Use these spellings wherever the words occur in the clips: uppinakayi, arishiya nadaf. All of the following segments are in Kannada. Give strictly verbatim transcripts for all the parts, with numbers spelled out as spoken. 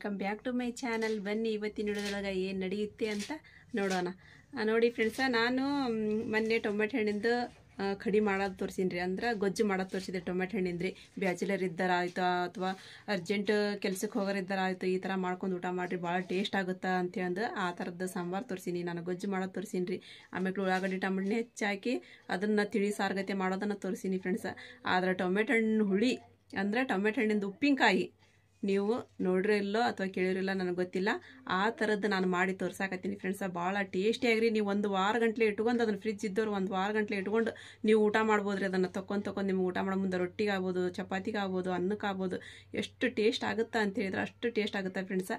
Welcome back to my channel. ಬನ್ನಿ ಇವತ್ತಿನ ವಿಡಿಯೋದೊಳಗ ಏನು ನಡೆಯುತ್ತೆ ಅಂತ ನೋಡೋಣ. ನೋಡಿ ಫ್ರೆಂಡ್ಸ, ನಾನು ಮೊನ್ನೆ ಟೊಮೆಟೊ ಹಣ್ಣಿಂದ ಕಡಿ ಮಾಡೋದು ತೋರಿಸಿನಿ ರೀ, ಅಂದ್ರೆ ಗೊಜ್ಜು ಮಾಡೋದು ತೋರಿಸಿದೆ. ಟೊಮೆಟೊ ಹಣ್ಣಿಂದ ರೀ ಬ್ಯಾಚುಲರ್ ಇದ್ದಾರ ಆಯಿತು ಅಥವಾ ಅರ್ಜೆಂಟ್ ಕೆಲ್ಸಕ್ಕೆ ಹೋಗೋರಿದ್ದಾರ ಆಯಿತು, ಈ ಥರ ಮಾಡ್ಕೊಂಡು ಊಟ ಮಾಡಿರಿ ಭಾಳ ಟೇಸ್ಟ್ ಆಗುತ್ತಾ ಅಂತೇಳಿ ಆ ಥರದ ಸಾಂಬಾರು ತೋರಿಸಿನಿ, ನಾನು ಗೊಜ್ಜು ಮಾಡೋದು ತೋರಿಸಿನಿ ರೀ. ಆಮೇಲೆ ಉಳ್ಳಾಗಡ್ಡಿ ಟೊಮೆಟೊನ ಹೆಚ್ಚಾಕಿ ಅದನ್ನು ತಿಳಿ ಸಾರ್ಗತೆ ಮಾಡೋದನ್ನು ತೋರಿಸಿನಿ ಫ್ರೆಂಡ್ಸ. ಆದರೆ ಟೊಮೆಟೊ ಹಣ್ಣು ಹುಳಿ ಅಂದರೆ ಟೊಮೆಟೊ ಹಣ್ಣಿಂದ ಉಪ್ಪಿನಕಾಯಿ, ನೀವು ನೋಡಿರಿಲ್ಲೋ ಅಥವಾ ಕೇಳಿರಿಲ್ಲ ನನಗೆ ಗೊತ್ತಿಲ್ಲ, ಆ ಥರದ್ದು ನಾನು ಮಾಡಿ ತೋರ್ಸಾಕತ್ತೀನಿ ಫ್ರೆಂಡ್ಸ. ಭಾಳ ಟೇಸ್ಟಿಯಾಗ್ರಿ, ನೀವು ಒಂದು ವಾರ ಗಂಟಲೆ ಇಟ್ಕೊಂಡು ಅದನ್ನು ಫ್ರಿಜ್ ಇದ್ದವ್ರು ಒಂದು ವಾರ ಗಂಟಲೆ ಇಟ್ಕೊಂಡು ನೀವು ಊಟ ಮಾಡ್ಬೋದು ರೀ. ಅದನ್ನು ತೊಗೊಂಡು ತೊಗೊಂಡು ನಿಮ್ಗೆ ಊಟ ಮಾಡೋ ಮುಂದೆ ರೊಟ್ಟಿಗೆ ಆಗ್ಬೋದು, ಚಪಾತಿಗೆ ಆಗ್ಬೋದು, ಅನ್ನಕ್ಕೆ ಆಗ್ಬೋದು, ಎಷ್ಟು ಟೇಸ್ಟ್ ಆಗುತ್ತಾ ಅಂತ ಹೇಳಿದ್ರೆ ಅಷ್ಟು ಟೇಸ್ಟ್ ಆಗುತ್ತೆ ಫ್ರೆಂಡ್ಸ.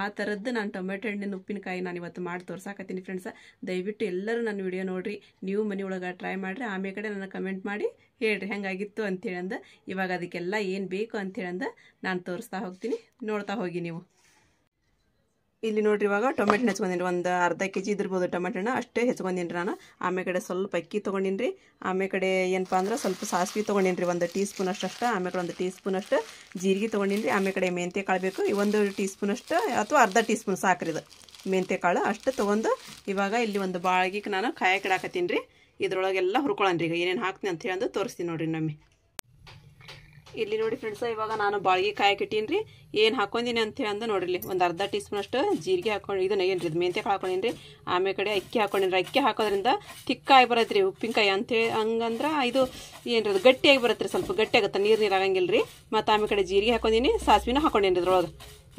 ಆ ಥರದ್ದು ನಾನು ಟೊಮೆಟೊ ಹಣ್ಣಿನ ಉಪ್ಪಿನಕಾಯಿ ನಾನು ಇವತ್ತು ಮಾಡಿ ತೋರ್ಸಾಕತ್ತೀನಿ ಫ್ರೆಂಡ್ಸ. ದಯವಿಟ್ಟು ಎಲ್ಲರೂ ನನ್ನ ವಿಡಿಯೋ ನೋಡಿರಿ, ನೀವು ಮನೆಯೊಳಗೆ ಟ್ರೈ ಮಾಡಿರಿ, ಆಮೇಲೆ ಕಡೆ ನನ್ನ ಕಮೆಂಟ್ ಮಾಡಿ ಹೇಳ್ರಿ ಹೆಂಗಾಗಿತ್ತು ಅಂತೇಳಂದು. ಇವಾಗ ಅದಕ್ಕೆಲ್ಲ ಏನು ಬೇಕು ಅಂತೇಳಂದು ನಾನು ತೋರಿಸ್ತಾ ಹೋಗ್ತೀನಿ, ನೋಡ್ತಾ ಹೋಗಿ ನೀವು. ಇಲ್ಲಿ ನೋಡಿರಿ, ಇವಾಗ ಟೊಮೆಟೊ ಹೆಚ್ಕೊಂಡಿನಿ, ಒಂದು ಅರ್ಧ ಕೆ ಜಿ ಇದಿರ್ಬೋದು ಟೊಮೆಟೊ ಹಣ್ಣು, ಅಷ್ಟೇ ಹೆಚ್ಕೊಂಡಿನಿ ನಾನು. ಆಮೇಲೆ ಕಡೆ ಸ್ವಲ್ಪ ಅಕ್ಕಿ ತೊಗೊಂಡಿನಿ ರೀ. ಆಮೇಲೆ ಕಡೆ ಏನಪ್ಪ ಅಂದ್ರೆ ಸ್ವಲ್ಪ ಸಾಸಿವೆ ತೊಗೊಂಡಿನಿ ರೀ, ಒಂದು ಟೀ ಸ್ಪೂನ್ ಅಷ್ಟು. ಆಮೇಲೆ ಕಡೆ ಒಂದು ಟೀ ಸ್ಪೂನ್ ಅಷ್ಟು ಜೀರಿಗೆ ತೊಗೊಂಡಿನಿ ರೀ. ಆಮೇಲೆ ಕಡೆ ಮೆಂತ್ಯ ಕಾಳು ಬೇಕು, ಒಂದು ಟೀ ಸ್ಪೂನ್ ಅಷ್ಟು ಅಥವಾ ಅರ್ಧ ಟೀ ಸ್ಪೂನ್ ಸಾಕ್ರಿ, ಇದು ಮೆಂತ್ಯ ಕಾಳು ಅಷ್ಟು ತೊಗೊಂಡು ಇವಾಗ ಇಲ್ಲಿ ಒಂದು ಬಾಳ್ಗಿಗೆ ನಾನು ಕಾಯಕ್ಕೆ ಇಡಾಕತ್ತೀನಿ ರೀ. ಇದ್ರೊಳಗೆಲ್ಲ ಹುರ್ಕೊಳ್ಳೋಣ್ರಿ, ಈಗ ಏನೇನು ಹಾಕ್ತೀನಿ ಅಂತ ಹೇಳಿ ತೋರಿಸ್ತೀನಿ ನೋಡಿರಿ ನಮ್ಮಿ. ಇಲ್ಲಿ ನೋಡಿ ಫ್ರೆಂಡ್ಸ, ಇವಾಗ ನಾನು ಬಾಳ್ಗೆ ಕಾಯಕಿಟ್ಟೀನಿ ರೀ. ಏನು ಹಾಕೊಂಡಿನಿ ಅಂತ ಹೇಳಿ ನೋಡಿರಿ, ಒಂದು ಅರ್ಧ ಟೀ ಸ್ಪೂನ್ ಅಷ್ಟು ಜೀರಿಗೆ ಹಾಕೊಂಡು ಇದನ್ನ ಏನು ರೀ ಇದು ಮೆಂತ್ಯ ಹಾಕೊಂಡಿನಿ ರೀ. ಆಮೇಲೆ ಕಡೆ ಅಕ್ಕಿ ಹಾಕೊಂಡಿನಿ, ಅಕ್ಕಿ ಹಾಕೋದ್ರಿಂದ ತಿಕ್ಕಾಗಿ ಬರತ್ತೆ ರೀ ಉಪ್ಪಿನಕಾಯಿ ಅಂತೇಳಿ. ಹಂಗಂದ್ರೆ ಇದು ಏನು ರೀ ಗಟ್ಟಿಯಾಗಿ ಬರುತ್ತೆ ರೀ, ಸ್ವಲ್ಪ ಗಟ್ಟಿ ಆಗುತ್ತೆ, ನೀರು ನೀರು ಆಗಂಗಿಲ್ಲ ರೀ. ಮತ್ತು ಆಮೇಲೆ ಕಡೆ ಜೀರಿಗೆ ಹಾಕೊಂಡಿನಿ, ಸಾಸಿವೆನೂ ಹಾಕೊಂಡಿನಿ ಇದ್ರೊಳಗೆ.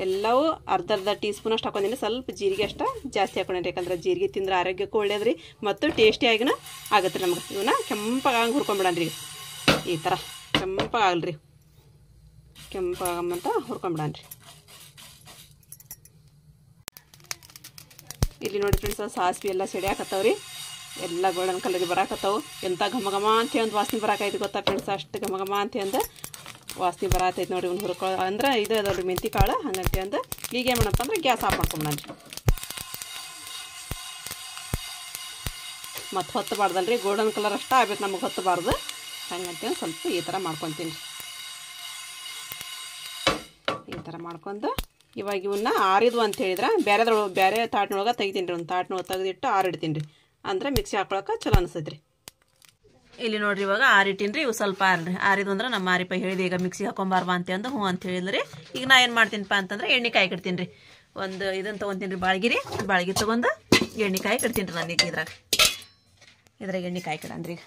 ಎಲ್ಲವೂ ಅರ್ಧ ಅರ್ಧ ಟೀ ಸ್ಪೂನ್ ಅಷ್ಟು ಹಾಕೊಂಡಿನಿ, ಸ್ವಲ್ಪ ಜೀರಿಗೆ ಅಷ್ಟು ಜಾಸ್ತಿ ಹಾಕೊಂಡಿನಿ, ಯಾಕಂದ್ರೆ ಜೀರಿಗೆ ತಿಂದ್ರೆ ಆರೋಗ್ಯಕ್ಕೂ ಒಳ್ಳೇದು ರೀ ಮತ್ತು ಟೇಸ್ಟಿಯಾಗಿನ ಆಗುತ್ತೆ ರೀ ನಮ್ಗೆ. ಇವನ್ನ ಕೆಂಪಾಗಿ ಹುರ್ಕೊಂಡ್ಬಿಡೋಣ ರೀ, ಈ ಥರ ಕೆಂಪಾಗಲ್ಲ ರೀ, ಕೆಂಪಾಗಮ್ಮಂತ ಹುರ್ಕೊಂಡ್ಬಿಡೋಣ ರೀ. ಇಲ್ಲಿ ನೋಡಿ ಫ್ರೆಂಡ್ಸ್, ಸಾಸಿವೆ ಎಲ್ಲ ಸೆಡ್ಯಾಕತ್ತವ್ರಿ, ಎಲ್ಲ ಗೋಲ್ಡನ್ ಕಲರ್ಗೆ ಬರಾಕತ್ತವು. ಎಂಥ ಘಮ ಘಮ ಅಂತ ಒಂದು ವಾಸನೆ ಬರಾಕೈತಿ ಗೊತ್ತಾ ಫ್ರೆಂಡ್ಸ್, ಅಷ್ಟು ಘಮ ಘಮ ಅಂತ ಅಂದ ವಾಸನೆ ಬರತೈತೆ ನೋಡಿ ಒಂದು ಹುರ್ಕೊ ಅಂದ್ರೆ ಇದು ಅದವ್ರಿ ಮೆಂತ್ಯ ಕಾಳು. ಹಂಗಂತೆ ಅಂದ ಈಗ ಏನು ಮಾಡಪ್ಪ ಅಂದ್ರೆ ಗ್ಯಾಸ್ ಆಫ್ ಮಾಡ್ಕೊಂಬಿಡೋಣ ರೀ. ಮತ್ತು ಹೊತ್ತಬಾರ್ದಲ್ಲ ರೀ, ಗೋಲ್ಡನ್ ಕಲರ್ ಅಷ್ಟೇ ಆಗ್ಬೇಕು ನಮಗೆ, ಹೊತ್ತಬಾರ್ದು. ಹಂಗಂತೆ ಸ್ವಲ್ಪ ಈ ಥರ ಮಾಡ್ಕೊತೀನಿ ರೀ. ಈ ಥರ ಮಾಡ್ಕೊಂಡು ಇವಾಗ ಇವನ್ನ ಆರಿದ್ವು ಅಂತ ಹೇಳಿದ್ರೆ ಬೇರೆದ್ರೊಳಗೆ ಬೇರೆ ತಾಟ್ನೊಳಗೆ ತೆಗಿತೀನಿ ರೀ. ಒಂದು ತಾಟ್ನೊಳಗೆ ತೆಗೆದಿಟ್ಟು ಆರಿಡ್ತೀನಿ ರೀ, ಅಂದರೆ ಮಿಕ್ಸಿ ಹಾಕೊಳಕ್ಕೆ ಚಲೋ ಅನಿಸ್ತೈತೆ ರೀ. ಇಲ್ಲಿ ನೋಡ್ರಿ, ಇವಾಗ ಆರಿಟ್ಟಿನ್ರಿ, ಇವು ಸ್ವಲ್ಪ ಆರ್ರಿ ಆರಿದು ಅಂದ್ರೆ ನಮ್ಮ ಆರಿಪಾಯಿ ಹೇಳಿದೆ ಈಗ ಮಿಕ್ಸಿ ಹಾಕೊಂಬಾರ್ವಾ ಅಂತ ಅಂದು ಹ್ಞೂ ಅಂತ ಹೇಳಿದ್ರಿ. ಈಗ ನಾ ಏನು ಮಾಡ್ತೀನಿಪ್ಪ ಅಂತಂದ್ರೆ ಎಣ್ಣೆ ಕಾಯಿ ಕಟ್ತೀನಿ ರೀ. ಒಂದು ಇದನ್ನು ತೊಗೊತೀನಿ ರೀ, ಬಾಳ್ಗಿರಿ ಬಾಳ್ಗಿ ತೊಗೊಂಡು ಎಣ್ಣೆ ಕಾಯಿ ಕಟ್ತೀನಿ ರೀ ನಾನು. ಈಗ ಇದ್ರಾಗ ಇದ್ರಾಗ ಎಣ್ಣೆ ಕಾಯಿ ಕಡನ್ರಿ, ಈಗ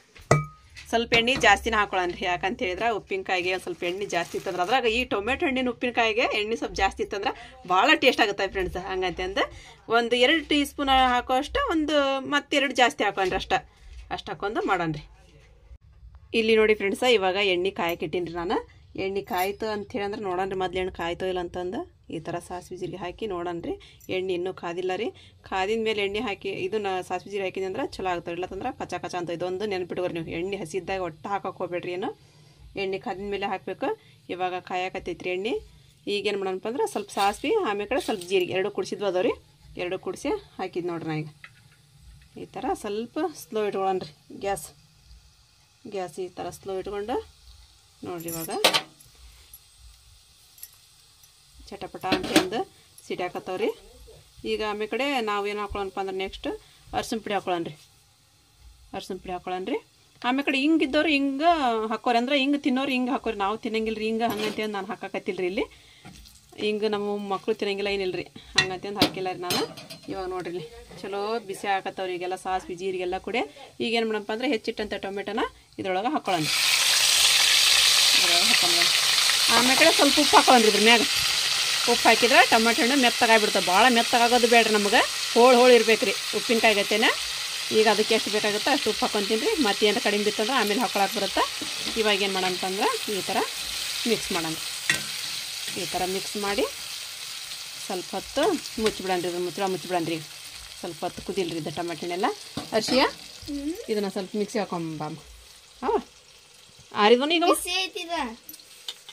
ಸ್ವಲ್ಪ ಎಣ್ಣೆ ಜಾಸ್ತಿನ ಹಾಕೊಳ್ಳನ್ರಿ, ಯಾಕಂತ ಹೇಳಿದ್ರೆ ಉಪ್ಪಿನಕಾಯಿಗೆ ಒಂದು ಸ್ವಲ್ಪ ಎಣ್ಣೆ ಜಾಸ್ತಿ ಇತ್ತಂದ್ರೆ, ಅದ್ರಾಗ ಈ ಟೊಮೆಟೊ ಹಣ್ಣಿನ ಉಪ್ಪಿನಕಾಯಿಗೆ ಎಣ್ಣೆ ಸ್ವಲ್ಪ ಜಾಸ್ತಿ ಇತ್ತಂದ್ರೆ ಭಾಳ ಟೇಸ್ಟ್ ಆಗುತ್ತೆ ಫ್ರೆಂಡ್ಸ್. ಹಂಗಂತೆ ಅಂದ ಒಂದು ಎರಡು ಟೀ ಸ್ಪೂನ್ ಹಾಕೋ ಅಷ್ಟು, ಒಂದು ಮತ್ತೆರಡು ಜಾಸ್ತಿ ಹಾಕೊಂಡ್ರಿ ಅಷ್ಟ ಅಷ್ಟು ಹಾಕೊಂಡು ಮಾಡೋಣ್ರಿ. ಇಲ್ಲಿ ನೋಡಿ ಫ್ರೆಂಡ್ಸ, ಇವಾಗ ಎಣ್ಣೆ ಕಾಯಕ್ಕಿಟ್ಟೀನಿ ರೀ ನಾನು. ಎಣ್ಣೆ ಕಾಯ್ತು ಅಂಥೇಳಿ ಅಂದ್ರೆ ನೋಡೋಣ ರೀ, ಮೊದಲು ಎಣ್ಣೆ ಕಾಯ್ತೋ ಇಲ್ಲ ಅಂತಂದು ಈ ಥರ ಸಾಸಿವೆ ಜೀರಿಗೆ ಹಾಕಿ ನೋಡೋಣ ರೀ. ಎಣ್ಣೆ ಇನ್ನೂ ಕಾದಿಲ್ಲ ರೀ, ಕಾದಿದ ಮೇಲೆ ಎಣ್ಣೆ ಹಾಕಿ ಇದನ್ನ ಸಾಸಿವೆ ಜೀರಿಗೆ ಹಾಕಿದ್ವಿ ಅಂದ್ರೆ ಚಲೋ ಆಗುತ್ತೆ, ಇಲ್ಲಂತಂದ್ರೆ ಕಚಾ ಕಚಾ ಅಂತ. ಇದೊಂದು ನೆನ್ಪಿಟ್ಕೋರಿ ನೀವು, ಎಣ್ಣೆ ಹಸಿದಾಗ ಒಟ್ಟು ಹಾಕಕ್ಕೆ ಹೋಗ್ಬೇಡ್ರಿ ಏನು. ಎಣ್ಣೆ ಕಾದಿದ ಮೇಲೆ ಹಾಕಬೇಕು. ಇವಾಗ ಕಾಯಕತ್ತೈತ್ರಿ ಎಣ್ಣೆ. ಈಗೇನು ಮಾಡೋಣಪ್ಪ ಅಂದ್ರೆ ಸ್ವಲ್ಪ ಸಾಸಿವೆ ಆಮೇಲೆ ಕಡೆ ಸ್ವಲ್ಪ ಜೀರಿಗೆ ಎರಡು ಕುಡಿಸಿದ್ವು ಅದಾವ ರೀ, ಎರಡು ಕುಡಿಸಿ ಹಾಕಿದ್ದು ನೋಡ್ರಿ ನಾ. ಈಗ ಈ ಥರ ಸ್ವಲ್ಪ ಸ್ಲೋ ಇಟ್ಕೊಳ್ಳೋಣ ರೀ ಗ್ಯಾಸ್ ಗ್ಯಾಸ್ ಈ ಥರ ಸ್ಲೋ ಇಟ್ಕೊಂಡು ನೋಡಿರಿ. ಇವಾಗ ಚಟಪಟ ಅಂತಂದು ಸಿಟಿ ಹಾಕತ್ತವ್ರಿ. ಈಗ ಆಮೇಲೆ ಕಡೆ ನಾವೇನು ಹಾಕೊಳ್ಳೋಣಪ್ಪ ಅಂದ್ರೆ ನೆಕ್ಸ್ಟ್ ಅರ್ಶಿನ ಪುಡಿ ಹಾಕೊಳ್ಳೋಣ ರೀ, ಅರ್ಶಿನ ಪುಡಿ ಹಾಕೊಳ್ಳೋಣ ರೀ. ಆಮೇಲೆ ಕಡೆ ಹಿಂಗೆ ಇದ್ದವ್ರು ಹಿಂಗೆ ಹಾಕೋರಿ, ಅಂದ್ರೆ ಹಿಂಗೆ ತಿನ್ನೋರು ಹಿಂಗೆ ಹಾಕೋರಿ, ನಾವು ತಿನ್ನಂಗಿಲ್ಲ ರೀ ಹಿಂಗೆ. ಹಂಗಂತೇನು ನಾನು ಹಾಕಕತ್ತಿಲ್ಲ ರೀ, ಇಲ್ಲಿ ಹಿಂಗೆ ನಮ್ಮ ಮಕ್ಕಳು ತಿನ್ನಂಗಿಲ್ಲ ಏನಿಲ್ಲ ರೀ, ಹಂಗಂತಂದು ಹಾಕಿಲ್ಲ ರೀ ನಾನು. ಇವಾಗ ನೋಡ್ರಿ ಚಲೋ ಬಿಸಿ ಹಾಕತ್ತವ್ರಿ ಈಗೆಲ್ಲ ಸಾಸಿವೆ ಜೀರಿಗೆಲ್ಲ ಕೂಡಿ. ಈಗೇನು ಮಾಡಪ್ಪ ಅಂದರೆ ಹೆಚ್ಚಿಟ್ಟಂಥ ಟೊಮೆಟೊನ ಇದ್ರೊಳಗೆ ಹಾಕೊಳ್ಳೋಣ, ಇದ್ರೊಳಗೆ ಹಾಕೊಂಡು ಆಮೇಲೆ ಕಡೆ ಸ್ವಲ್ಪ ಉಪ್ಪು ಹಾಕೊಳ್ಳೋಣ್ರಿ ಇದ್ರ ಮ್ಯಾಗ. ಉಪ್ಪು ಹಾಕಿದ್ರೆ ಟೊಮೆಟೊ ಹಣ್ಣು ಮೆತ್ತಗಾಗಿಬಿಡ್ತಾವೆ, ಭಾಳ ಮೆತ್ತಗಾಗೋದು ಬೇಡ್ರಿ ನಮ್ಗೆ, ಹೋಳು ಹೋಳು ಇರ್ಬೇಕು ರೀ ಉಪ್ಪಿನಕಾಯಿ ಗತ್ತೇನೆ. ಈಗ ಅದಕ್ಕೆ ಎಷ್ಟು ಬೇಕಾಗುತ್ತೋ ಅಷ್ಟು ಉಪ್ಪು ಹಾಕೊತೀನಿ ರೀ. ಮತ್ತೇನು ಕಡಿಮೆ ಬಿತ್ತಂದ್ರೆ ಆಮೇಲೆ ಹಾಕೊಳಕ್ಕೆ ಬರುತ್ತೆ. ಇವಾಗ ಏನು ಮಾಡೋಣ ಅಂತಂದ್ರೆ ಈ ಥರ ಮಿಕ್ಸ್ ಮಾಡೋಣ, ಈ ಥರ ಮಿಕ್ಸ್ ಮಾಡಿ ಸ್ವಲ್ಪ ಹೊತ್ತು ಮುಚ್ಚಿಬಿಡಣ್ರಿ. ಇದು ಮುಚ್ಚಳ ಮುಚ್ಚಿಬಿಡಣ್ರಿ, ಸ್ವಲ್ಪ ಹೊತ್ತು ಕುದಿಲ್ರಿ ಇದು ಟೊಮೆಟೊ ಹಣ್ಣೆಲ್ಲ. ಅರ್ಶಿಯ ಇದನ್ನು ಸ್ವಲ್ಪ ಮಿಕ್ಸಿ ಹಾಕೊಂಬಾಮ. ಹಾಂ ಆರಿದ್ವನು ಈಗ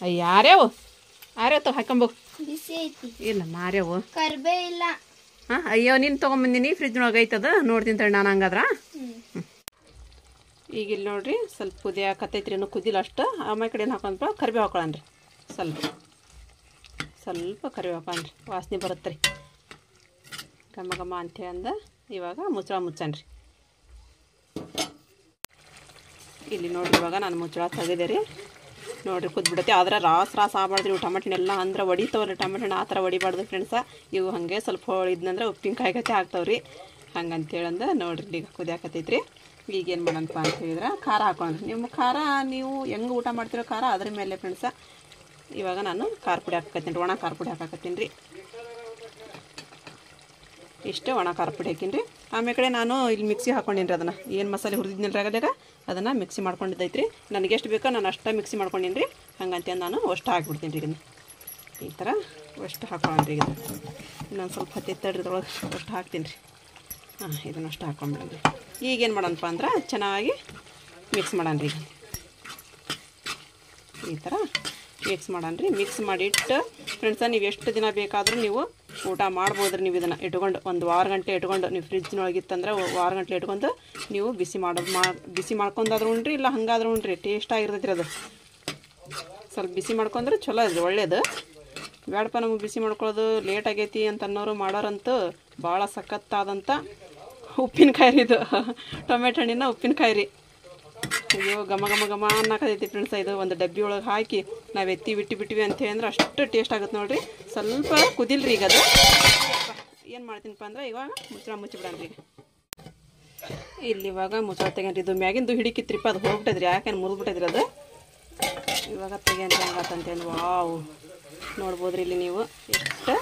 ಅಯ್ಯ ಯಾರ್ಯಾವು ಆರ್ಯಾವ ಹಾಕೊಂಬು ಇಲ್ಲ ಮಾರ್ಯಾವು ಕರ್ಬೇ ಇಲ್ಲ. ಹಾಂ ಅಯ್ಯೋ ನೀನು ತೊಗೊಂಬಂದಿನಿ ಫ್ರಿಜ್ನೊಳಗೆ ಐತದ ನೋಡ್ತೀನಿ ತಡಿ ನಾನು ಹಂಗಾದ್ರ. ಈಗ ಇಲ್ಲಿ ನೋಡಿರಿ ಸ್ವಲ್ಪ ಕುದಿಯ ಕತ್ತೈತ್ರಿ, ಕುದಿಲ್ಲ ಅಷ್ಟು. ಆಮೇಲೆ ಕಡೆ ಏನು ಹಾಕೊಂಡ್ಬಿಟ್ಟು ಕರ್ಬೇವು ಹಾಕೊಳ್ಳೋಣ ರೀ ಸ್ವಲ್ಪ ಸ್ವಲ್ಪ ಕರಿವೆಪ್ಪನ್ರಿ ವಾಸನೆ ಬರುತ್ತೆ ರೀ ಗಮ ಗಮ ಅಂತ ಅಂದ ಇವಾಗ ಮುಚ್ಚಳ ಮುಚ್ಚನ್ರಿ ಇಲ್ಲಿ ನೋಡ್ರಿ ಇವಾಗ ನಾನು ಮುಚ್ಚಳ ತೆಗೆದೆ ರೀ ನೋಡ್ರಿ ಕುದ್ ಬಿಡುತ್ತೆ ಆದ್ರೆ ರಾಸ್ ರಾಸ್ ಆಗಬಾರ್ದು ಇವು ಟೊಮೆಟೊನೆಲ್ಲ ಅಂದ್ರೆ ಒಡಿತಾವ್ರಿ ಟೊಮೆಟೊನ ಆ ಥರ ಒಡಿಬಾರ್ದು ಫ್ರೆಂಡ್ಸ ಇವು ಹಾಗೆ ಸ್ವಲ್ಪ ಹೊಳಿದ್ನಂದ್ರೆ ಉಪ್ಪಿನಕಾಯಿ ಗತೆ ಆಗ್ತಾವ್ರಿ ಹಂಗಂತೇಳಂದ ನೋಡ್ರಿ ಈಗ ಕುದಿಯಾಕತ್ತೈತ್ರಿ ಈಗ ಏನು ಮಾಡೋಣಪ್ಪ ಅಂತ ಹೇಳಿದ್ರೆ ಖಾರ ಹಾಕೊಂಡ್ರಿ ನಿಮ್ಮ ಖಾರ ನೀವು ಹೆಂಗೆ ಊಟ ಮಾಡ್ತಿರೋ ಖಾರ ಅದ್ರ ಮೇಲೆ ಫ್ರೆಂಡ್ಸ ಇವಾಗ ನಾನು ಖಾರ ಪುಡಿ ಹಾಕಕತ್ತೀನಿ ಒಣ ಖಾರ ಪುಡಿ ಹಾಕಕತ್ತೀನಿ ರೀ ಇಷ್ಟು ಒಣ ಖಾರ ಪುಡಿ ಹಾಕಿನಿ ರೀ ಆಮೇಲೆ ಕಡೆ ನಾನು ಇಲ್ಲಿ ಮಿಕ್ಸಿ ಹಾಕೊಂಡಿನಿ ರೀ ಅದನ್ನು ಏನು ಮಸಾಲೆ ಹುರಿದಿದ್ನಲ್ಲ ಆಗದಾಗ ಅದನ್ನು ಮಿಕ್ಸಿ ಮಾಡ್ಕೊಂಡಿದ್ದೈತೆ ರೀ ನನಗೆ ಎಷ್ಟು ಬೇಕೋ ನಾನು ಅಷ್ಟೇ ಮಿಕ್ಸಿ ಮಾಡ್ಕೊಂಡಿನಿ ರೀ ಹಂಗಂತ ನಾನು ಅಷ್ಟು ಹಾಕಿಬಿಡ್ತೀನಿ ರೀ ಇದನ್ನು ಈ ಥರ ಅಷ್ಟು ಹಾಕೊಳ್ಳೋಣ ರೀ ಇದನ್ನು ಇನ್ನೊಂದು ಸ್ವಲ್ಪ ಹತ್ತಿ ತಡ್ರಿ ಇದ್ರೊಳಗೆ ಅಷ್ಟು ಹಾಕ್ತೀನಿ ರೀ ಹಾಂ ಇದನ್ನು ಅಷ್ಟು ಹಾಕೊಂಡ್ಬಿಡೋಣ ರೀ ಈಗೇನು ಮಾಡೋಣಪ್ಪ ಅಂದ್ರೆ ಚೆನ್ನಾಗಿ ಮಿಕ್ಸ್ ಮಾಡೋಣ ರೀ ಈ ಥರ ಮಿಕ್ಸ್ ಮಾಡೋಣ ರೀ ಮಿಕ್ಸ್ ಮಾಡಿಟ್ಟು ಫ್ರೆಂಡ್ಸ ನೀವು ಎಷ್ಟು ದಿನ ಬೇಕಾದರೂ ನೀವು ಊಟ ಮಾಡ್ಬೋದ್ರಿ ನೀವು ಇದನ್ನು ಇಟ್ಕೊಂಡು ಒಂದು ವಾರ ಗಂಟೆ ಇಟ್ಕೊಂಡು ನೀವು ಫ್ರಿಜ್ನೊಳಗಿತ್ತಂದ್ರೆ ವಾರ ಗಂಟೆ ಇಟ್ಕೊಂಡು ನೀವು ಬಿಸಿ ಮಾಡೋದು ಮಾ ಬಿಸಿ ಮಾಡ್ಕೊಂಡಾದ್ರೂ ಉಣ್ರಿ ಇಲ್ಲ ಹಂಗಾದ್ರೂ ಉಣ್ರಿ ಟೇಸ್ಟಾಗಿರ್ತೈತಿ ರೀ ಅದು ಸ್ವಲ್ಪ ಬಿಸಿ ಮಾಡ್ಕೊಂಡ್ರೆ ಚಲೋ ಅದ್ರಿ ಒಳ್ಳೇದು ಬೇಡಪ್ಪ ನಮಗೆ ಬಿಸಿ ಮಾಡ್ಕೊಳ್ಳೋದು ಲೇಟ್ ಆಗೈತಿ ಅಂತ ಅನ್ನೋರು ಮಾಡೋರಂತೂ ಭಾಳ ಸಖತ್ತಾದಂಥ ಉಪ್ಪಿನಕಾಯಿ ರೀ ಇದು ಟೊಮೆಟೊ ಹಣ್ಣಿನ ಉಪ್ಪಿನಕಾಯಿ ರೀ ಅಯ್ಯೋ ಘಮ ಘಮ ಘಮ ಅನ್ನಕತೈತಿ ಫ್ರೆಂಡ್ಸ ಇದು ಒಂದು ಡಬ್ಬಿ ಒಳಗೆ ಹಾಕಿ ನಾವು ಎತ್ತಿ ಬಿಟ್ಟು ಬಿಟ್ವಿ ಅಂತ ಹೇಳಿದ್ರೆ ಅಷ್ಟು ಟೇಸ್ಟ್ ಆಗುತ್ತೆ ನೋಡಿರಿ ಸ್ವಲ್ಪ ಕುದಿಲ್ರಿ ಈಗ ಅದು ಏನು ಮಾಡ್ತೀನಪ್ಪ ಅಂದ್ರೆ ಇವಾಗ ಮುಚ್ಚಳ ಮುಚ್ಚಿಬಿಡೋಣ ರೀ ಇಲ್ಲಿ ಇವಾಗ ಮುಚ್ಚಳ ತೆಗೇನ್ರಿ ಇದು ಮ್ಯಾಗಿಂದು ಹಿಡಿಕಿತ್ರಿಪ್ಪ ಅದು ಹೋಗ್ಬಿಟ್ಟದ್ರಿ ಯಾಕೇನು ಮುರಿದ್ಬಿಟ್ಟದ್ರಿ ಅದು ಇವಾಗ ತೆಗೇನ್ರಿ ಹಂಗತ್ತಂತೇಳಿ ವಾವ್ ನೋಡ್ಬೋದ್ರಿ ಇಲ್ಲಿ ನೀವು ಎಷ್ಟು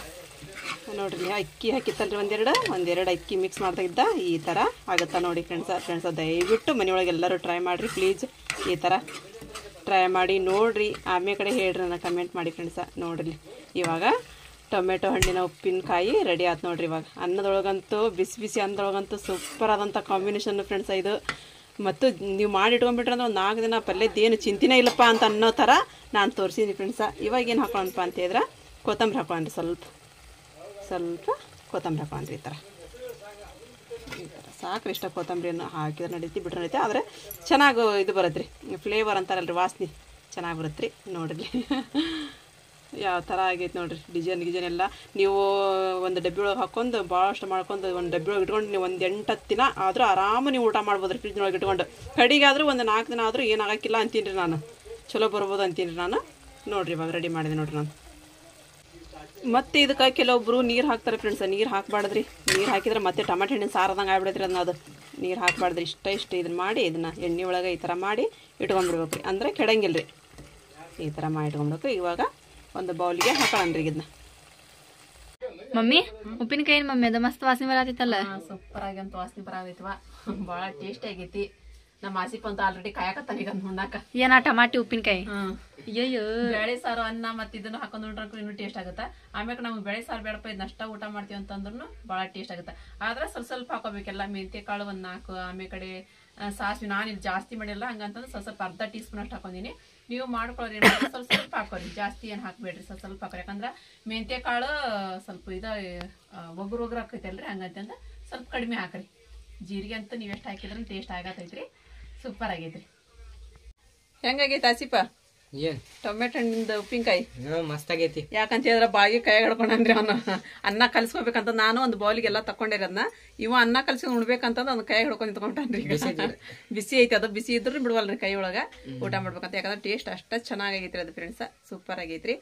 ನೋಡಿರಿ ಅಕ್ಕಿ ಹಾಕಿತ್ತಲ್ರಿ ಒಂದೆರಡು ಒಂದೆರಡು ಅಕ್ಕಿ ಮಿಕ್ಸ್ ಮಾಡ್ತಾಯಿದ್ದ ಈ ಥರ ಆಗುತ್ತಾ ನೋಡಿ ಫ್ರೆಂಡ್ಸ ಫ್ರೆಂಡ್ಸ ದಯವಿಟ್ಟು ಮನೆಯೊಳಗೆ ಎಲ್ಲರೂ ಟ್ರೈ ಮಾಡಿರಿ ಪ್ಲೀಸ್ ಈ ಥರ ಟ್ರೈ ಮಾಡಿ ನೋಡಿರಿ ಆಮೇಲೆ ಕಡೆ ಹೇಳ್ರಿ ನನಗೆ ಕಮೆಂಟ್ ಮಾಡಿ ಫ್ರೆಂಡ್ಸ ನೋಡಿರಿ ಇವಾಗ ಟೊಮೆಟೊ ಹಣ್ಣಿನ ಉಪ್ಪಿನಕಾಯಿ ರೆಡಿ ಆಯ್ತು ನೋಡಿರಿ ಇವಾಗ ಅನ್ನದೊಳಗಂತೂ ಬಿಸಿ ಬಿಸಿ ಅನ್ನದೊಳಗಂತೂ ಸೂಪರ್ ಆದಂಥ ಕಾಂಬಿನೇಷನ್ನು ಫ್ರೆಂಡ್ಸ ಇದು ಮತ್ತು ನೀವು ಮಾಡಿ ಇಟ್ಕೊಂಡ್ಬಿಟ್ರೆ ಅಂದ್ರೆ ಒಂದು ನಾಲ್ಕು ದಿನ ಪಲ್ಯದ್ದೇನು ಚಿಂತೆನೇ ಇಲ್ಲಪ್ಪ ಅಂತ ಅನ್ನೋ ಥರ ನಾನು ತೋರಿಸಿದ್ದೀನಿ ಫ್ರೆಂಡ್ಸ ಇವಾಗ ಏನು ಹಾಕೋಣಪ್ಪ ಅಂತ ಹೇಳಿದ್ರೆ ಕೊತ್ತಂಬರಿ ಹಾಕೋಣ ರೀ ಸ್ವಲ್ಪ ಸ್ವಲ್ಪ ಕೊತ್ತಂಬರಿ ಹಾಕೊಂಡ್ರಿ ಈ ಥರ ಈ ಥರ ಸಾಕ್ರಿ ಇಷ್ಟ ಕೊತ್ತಂಬರಿಯನ್ನು ಹಾಕಿದ್ರೆ ನಡೀತಿ ಬಿಟ್ರೆ ನಡೀತಿ ಆದರೆ ಚೆನ್ನಾಗಿ ಇದು ಬರುತ್ತೆ ರೀ ಫ್ಲೇವರ್ ಅಂತಾರಲ್ರಿ ವಾಸನೆ ಚೆನ್ನಾಗಿ ಬರುತ್ತೆ ರೀ ನೋಡಿರಿ ಯಾವ ಥರ ಆಗೈತೆ ನೋಡಿರಿ ಡಿಸೈನ್ ಗಿಜನ್ ಎಲ್ಲ ನೀವು ಒಂದು ಡಬ್ಬಿ ಒಳಗೆ ಹಾಕ್ಕೊಂಡು ಭಾಳಷ್ಟು ಮಾಡ್ಕೊಂಡು ಒಂದು ಡಬ್ಬಿ ಒಳಗೆ ಇಟ್ಕೊಂಡು ನೀವು ಒಂದು ಎಂಟು ಹತ್ತು ದಿನ ಆದರೂ ಆರಾಮ ನೀವು ಊಟ ಮಾಡ್ಬೋದು ರೀ ಫ್ರಿಜ್ನೊಳಗೆ ಇಟ್ಕೊಂಡು ಕಡಿಗಾದರೂ ಒಂದು ನಾಲ್ಕು ದಿನ ಆದರೂ ಏನಾಗಕ್ಕಿಲ್ಲ ಅಂತೀನಿ ರೀ ನಾನು ಚಲೋ ಬರ್ಬೋದು ಅಂತೀನಿ ರೀ ನಾನು ನೋಡಿರಿ ಇವಾಗ ರೆಡಿ ಮಾಡಿದೆ ನೋಡಿರಿ ನಾನು ಮತ್ತು ಇದಕ್ಕೆ ಕೆಲವೊಬ್ಬರು ನೀರು ಹಾಕ್ತಾರೆ ಫ್ರೆಂಡ್ಸ ನೀರು ಹಾಕಬಾರ್ದ್ರಿ ನೀರು ಹಾಕಿದ್ರೆ ಮತ್ತೆ ಟೊಮೆಟೊ ಹಣ್ಣಿನ ಸಾರದಂಗೆ ಆಗ್ಬಿಡತ್ರಿ ಅದನ್ನ ಅದು ನೀರು ಹಾಕಬಾರ್ದ್ರಿ ಇಷ್ಟ ಇಷ್ಟ ಇದನ್ನ ಮಾಡಿ ಇದನ್ನು ಎಣ್ಣೆ ಒಳಗೆ ಈ ಥರ ಮಾಡಿ ಇಟ್ಕೊಂಡ್ಬಿಡ್ಬೇಕು ರೀ ಅಂದರೆ ಕೆಡಂಗಿಲ್ಲ ರೀ ಈ ಥರ ಮಾಡಿ ಇಟ್ಕೊಬೇಕು ಇವಾಗ ಒಂದು ಬೌಲಿಗೆ ಹಾಕೋಣ ರೀ ಇದನ್ನ ಮಮ್ಮಿ ಉಪ್ಪಿನಕಾಯಿ ಮಮ್ಮಿ ಅದು ಮಸ್ತ್ ವಾಸನೆ ಬರತ್ತಲ್ಲ ಸೂಪರ್ ಆಗಿ ಅಂತ ವಾಸನೆ ಬರಾಗೈತವಾ ಭಾಳ ಟೇಸ್ಟಿ ಆಗೈತಿ ನಮ್ಮ ಆಸಿಪ್ ಅಂತ ಆಲ್ರೆಡಿ ಕಾಯಕತ್ತಾನ ಈಗ ಉಣ್ಣಾಕ ಏನ ಟಮಾಟಿ ಉಪ್ಪಿನಕಾಯಿ ಅಯ್ಯೋ ಬೇಳೆ ಸಾರು ಅನ್ನ ಮತ್ತೆ ಇದನ್ನು ಹಾಕೊಂಡು ಉಂಡ್ರಕ್ಕೂ ಇನ್ನೂ ಟೇಸ್ಟ್ ಆಗುತ್ತೆ ಆಮೇಲೆ ನಮ್ಗೆ ಬೇಳೆ ಸಾರು ಬೇಡಪ್ಪ ಇದು ನಷ್ಟ ಊಟ ಮಾಡ್ತೀವಿ ಅಂತಂದ್ರೂ ಭಾಳ ಟೇಸ್ಟ್ ಆಗುತ್ತೆ ಆದ್ರೆ ಸ್ವಲ್ಪ ಸ್ವಲ್ಪ ಹಾಕೋಬೇಕೆಲ್ಲ ಮೆಂತ್ಯ ಕಾಳು ಒಂದು ನಾಲ್ಕು ಆಮೇಲೆ ಕಡೆ ಸಾಸಿವೆ ನಾನು ಇಲ್ಲಿ ಜಾಸ್ತಿ ಮಾಡಿಲ್ಲ ಹಂಗಂತಂದ್ರೆ ಸ್ವಲ್ಪ ಸ್ವಲ್ಪ ಅರ್ಧ ಟೀ ಸ್ಪೂನ್ ಅಷ್ಟು ಹಾಕೊಂಡಿನಿ ನೀವು ಮಾಡ್ಕೊಳ್ಳೋರಿ ಸ್ವಲ್ಪ ಸ್ವಲ್ಪ ಹಾಕೋರಿ ಜಾಸ್ತಿ ಏನು ಹಾಕಬೇಡ್ರಿ ಸ್ವಲ್ಪ ಸ್ವಲ್ಪ ಹಾಕೋರಿ ಯಾಕಂದ್ರೆ ಮೆಂತ್ಯ ಕಾಳು ಸ್ವಲ್ಪ ಇದು ಒಗ್ರು ಒಗ್ರು ಹಾಕೈತಲ್ರಿ ಹಂಗಂತಂದ್ರೆ ಸ್ವಲ್ಪ ಕಡಿಮೆ ಹಾಕ್ರಿ ಜೀರಿಗೆ ಅಂತ ನೀವು ಎಷ್ಟು ಹಾಕಿದ್ರೂ ಟೇಸ್ಟ್ ಆಗತ್ತೈತ್ರಿ ಸೂಪರ್ ಆಗೈತ್ರಿ ಹೆಂಗಾಗೈತೆ ಆಸಿಪ ಏನು ಟೊಮೆಟೊ ಹಣ್ಣಿಂದ ಉಪ್ಪಿನಕಾಯಿ ಮಸ್ತ್ ಆಗೈತಿ ಯಾಕಂತ ಹೇಳಿದ್ರೆ ಬಾಯಿಗೆ ಕೈ ಹಿಡ್ಕೊಂಡ್ರಿ ಅವನು ಅನ್ನ ಕಲ್ಸ್ಕೋಬೇಕಂತ ನಾನು ಒಂದು ಬೌಲಿಗೆ ಎಲ್ಲ ತಗೊಂಡಿರೋದನ್ನ ಇವ ಅನ್ನ ಕಲ್ಸ್ಕೊಂಡು ಉಣ್ಬೇಕಂತಂದು ಅವ್ನು ಕೈ ಹಿಡ್ಕೊಂಡು ನಿಂತ್ಕೊಂಡ್ರಿ ಬಿಸಿ ಐತಿ ಅದು ಬಿಸಿ ಇದ್ರೂ ಬಿಡವಲ್ರಿ ಕೈ ಒಳಗೆ ಊಟ ಮಾಡ್ಬೇಕಂತ ಯಾಕಂದ್ರೆ ಟೇಸ್ಟ್ ಅಷ್ಟ ಚೆನ್ನಾಗೈತ್ರಿ ಅದು ಫ್ರೆಂಡ್ಸ ಸೂಪರ್ ಆಗೈತ್ರಿ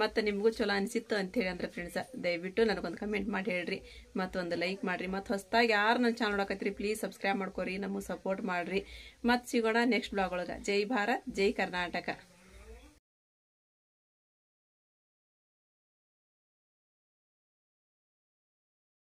ಮತ್ತು ನಿಮಗೂ ಚಲೋ ಅನಿಸಿತ್ತು ಅಂಥೇಳಿ ಅಂದ್ರೆ ಫ್ರೆಂಡ್ಸ ದಯವಿಟ್ಟು ನನಗೊಂದು ಕಮೆಂಟ್ ಮಾಡಿ ಹೇಳ್ರಿ ಮತ್ತೊಂದು ಲೈಕ್ ಮಾಡಿರಿ ಮತ್ತು ಹೊಸದಾಗಿ ಯಾರು ನನ್ನ ಚಾನಲ್ ನೋಡಕತ್ತೀರಿ ಪ್ಲೀಸ್ ಸಬ್ಸ್ಕ್ರೈಬ್ ಮಾಡ್ಕೊರಿ ನಮಗೆ ಸಪೋರ್ಟ್ ಮಾಡಿರಿ ಮತ್ತು ಸಿಗೋಣ ನೆಕ್ಸ್ಟ್ ಬ್ಲಾಗ್ ಒಳಗೆ ಜೈ ಭಾರತ್ ಜೈ ಕರ್ನಾಟಕ.